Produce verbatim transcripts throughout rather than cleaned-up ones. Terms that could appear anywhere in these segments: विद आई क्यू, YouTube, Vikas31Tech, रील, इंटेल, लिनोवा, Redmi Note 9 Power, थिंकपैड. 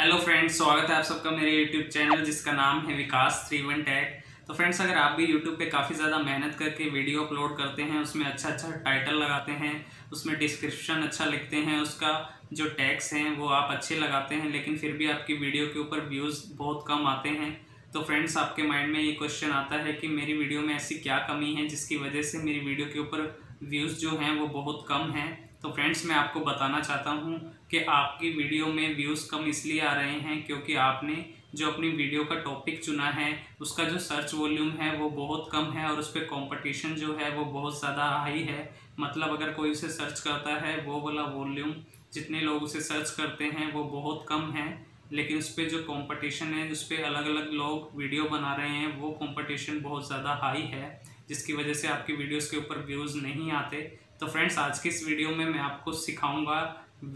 Hello friends, स्वागत है आप सबका मेरे यूट्यूब चैनल जिसका नाम है विकास थर्टी वन टेक। तो फ्रेंड्स, अगर आप भी यूट्यूब पे काफ़ी ज़्यादा मेहनत करके वीडियो अपलोड करते हैं, उसमें अच्छा अच्छा टाइटल लगाते हैं, उसमें डिस्क्रिप्शन अच्छा लिखते हैं, उसका जो टैग्स हैं वो आप अच्छे लगाते हैं, लेकिन फिर भी आपकी वीडियो के ऊपर व्यूज़ बहुत कम आते हैं। तो फ्रेंड्स, आपके माइंड में ये क्वेश्चन आता है कि मेरी वीडियो में ऐसी क्या कमी है जिसकी वजह से मेरी वीडियो के ऊपर व्यूज़ जो हैं वो बहुत कम हैं। तो फ्रेंड्स, मैं आपको बताना चाहता हूँ कि आपकी वीडियो में व्यूज़ कम इसलिए आ रहे हैं क्योंकि आपने जो अपनी वीडियो का टॉपिक चुना है उसका जो सर्च वॉल्यूम है वो बहुत कम है और उस पर कॉम्पिटिशन जो है वो बहुत ज़्यादा हाई है। मतलब अगर कोई उसे सर्च करता है वो वाला वॉल्यूम, जितने लोग उसे सर्च करते हैं वो बहुत कम है, लेकिन उस पर जो कॉम्पिटिशन है, उस पर अलग अलग लोग वीडियो बना रहे हैं, वो कॉम्पिटिशन बहुत ज़्यादा हाई है, जिसकी वजह से आपकी वीडियोज़ के ऊपर व्यूज़ नहीं आते। तो फ्रेंड्स, आज की इस वीडियो में मैं आपको सिखाऊंगा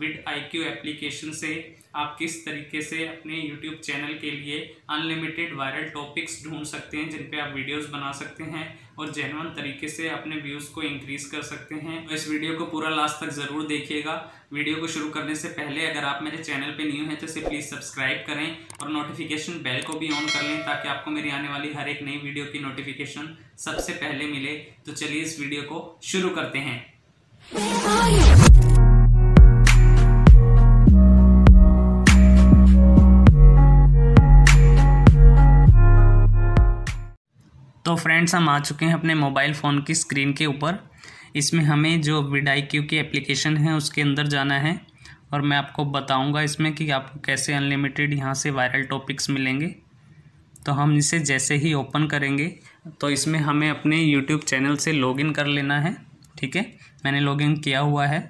विद आई क्यू एप्लीकेशन से आप किस तरीके से अपने यूट्यूब चैनल के लिए अनलिमिटेड वायरल टॉपिक्स ढूंढ सकते हैं जिन पे आप वीडियोस बना सकते हैं और जेन्युइन तरीके से अपने व्यूज़ को इंक्रीज़ कर सकते हैं। तो इस वीडियो को पूरा लास्ट तक ज़रूर देखिएगा। वीडियो को शुरू करने से पहले अगर आप मेरे चैनल पे न्यू हैं तो इसे प्लीज़ सब्सक्राइब करें और नोटिफिकेशन बेल को भी ऑन कर लें ताकि आपको मेरी आने वाली हर एक नई वीडियो की नोटिफिकेशन सबसे पहले मिले। तो चलिए इस वीडियो को शुरू करते हैं। तो फ्रेंड्स, हम आ चुके हैं अपने मोबाइल फ़ोन की स्क्रीन के ऊपर। इसमें हमें जो विद आई क्यू की एप्लीकेशन है उसके अंदर जाना है और मैं आपको बताऊंगा इसमें कि आपको कैसे अनलिमिटेड यहां से वायरल टॉपिक्स मिलेंगे। तो हम इसे जैसे ही ओपन करेंगे तो इसमें हमें अपने यूट्यूब चैनल से लॉगिन कर लेना है। ठीक है, मैंने लॉगिन किया हुआ है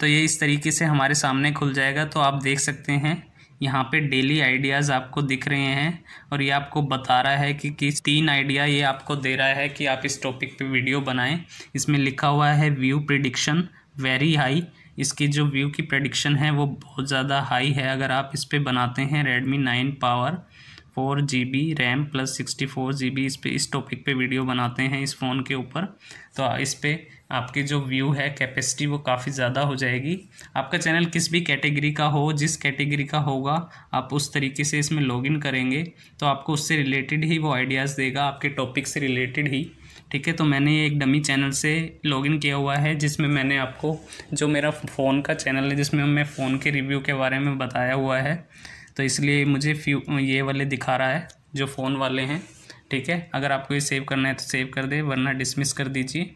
तो ये इस तरीके से हमारे सामने खुल जाएगा। तो आप देख सकते हैं यहाँ पे डेली आइडियाज़ आपको दिख रहे हैं और ये आपको बता रहा है कि किस तीन आइडिया ये आपको दे रहा है कि आप इस टॉपिक पे वीडियो बनाएं। इसमें लिखा हुआ है व्यू प्रेडिक्शन वेरी हाई, इसकी जो व्यू की प्रेडिक्शन है वो बहुत ज़्यादा हाई है अगर आप इस पे बनाते हैं। Redmi nine power four G B RAM plus sixty four G B इस पर इस टॉपिक पे वीडियो बनाते हैं इस फ़ोन के ऊपर, तो इस पर आपकी जो व्यू है कैपेसिटी वो काफ़ी ज़्यादा हो जाएगी। आपका चैनल किस भी कैटेगरी का हो, जिस कैटेगरी का होगा आप उस तरीके से इसमें लॉगिन करेंगे तो आपको उससे रिलेटेड ही वो आइडियाज़ देगा, आपके टॉपिक से रिलेटेड ही। ठीक है, तो मैंने एक डमी चैनल से लॉगिन किया हुआ है जिसमें मैंने आपको जो मेरा फ़ोन का चैनल है जिसमें मैं फ़ोन के रिव्यू के बारे में बताया हुआ है, तो इसलिए मुझे फ्यू ये वाले दिखा रहा है जो फ़ोन वाले हैं। ठीक है, अगर आपको ये सेव करना है तो सेव कर दे, वरना डिसमिस कर दीजिए।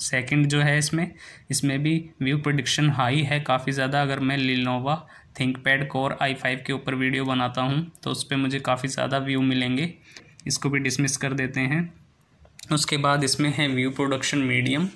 सेकंड जो है इसमें इसमें भी व्यू प्रेडिक्शन हाई है काफ़ी ज़्यादा। अगर मैं लिनोवा थिंकपैड core I five के ऊपर वीडियो बनाता हूँ तो उस पर मुझे काफ़ी ज़्यादा व्यू मिलेंगे, इसको भी डिसमिस कर देते हैं। उसके बाद इसमें है व्यू प्रोडक्शन मीडियम।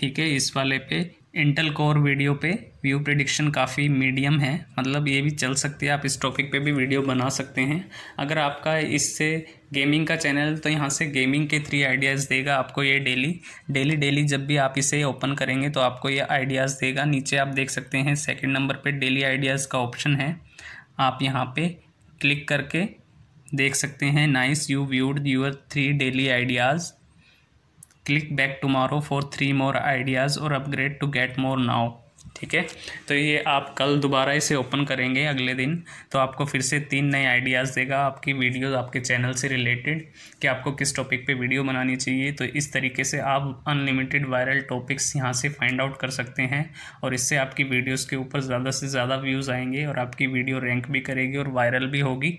ठीक है, इस वाले पे इंटेल कोर वीडियो पे व्यू प्रेडिक्शन काफ़ी मीडियम है, मतलब ये भी चल सकती है, आप इस टॉपिक पे भी वीडियो बना सकते हैं। अगर आपका इससे गेमिंग का चैनल तो यहाँ से गेमिंग के थ्री आइडियाज़ देगा आपको, ये डेली डेली डेली जब भी आप इसे ओपन करेंगे तो आपको ये आइडियाज़ देगा। नीचे आप देख सकते हैं सेकंड नंबर पे डेली आइडियाज़ का ऑप्शन है, आप यहाँ पे क्लिक करके देख सकते हैं। Nice you viewed your three daily ideas, click back tomorrow for three more ideas और upgrade to get more now. ठीक है, तो ये आप कल दोबारा इसे ओपन करेंगे अगले दिन तो आपको फिर से तीन नए आइडियाज़ देगा आपकी वीडियोस आपके चैनल से रिलेटेड कि आपको किस टॉपिक पे वीडियो बनानी चाहिए। तो इस तरीके से आप अनलिमिटेड वायरल टॉपिक्स यहाँ से फाइंड आउट कर सकते हैं और इससे आपकी वीडियोस के ऊपर ज़्यादा से ज़्यादा व्यूज़ आएंगे और आपकी वीडियो रैंक भी करेगी और वायरल भी होगी।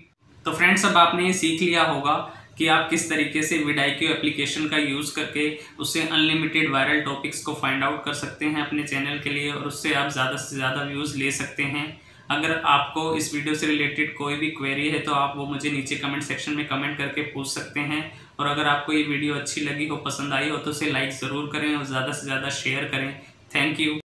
तो फ्रेंड्स, अब आपने ये सीख लिया होगा कि आप किस तरीके से विद आई क्यू एप्लीकेशन का यूज़ करके उससे अनलिमिटेड वायरल टॉपिक्स को फाइंड आउट कर सकते हैं अपने चैनल के लिए और उससे आप ज़्यादा से ज़्यादा व्यूज़ ले सकते हैं। अगर आपको इस वीडियो से रिलेटेड कोई भी क्वेरी है तो आप वो मुझे नीचे कमेंट सेक्शन में कमेंट करके पूछ सकते हैं। और अगर आपको ये वीडियो अच्छी लगी हो, पसंद आई हो तो उसे लाइक ज़रूर करें और ज़्यादा से ज़्यादा शेयर करें। Thank you.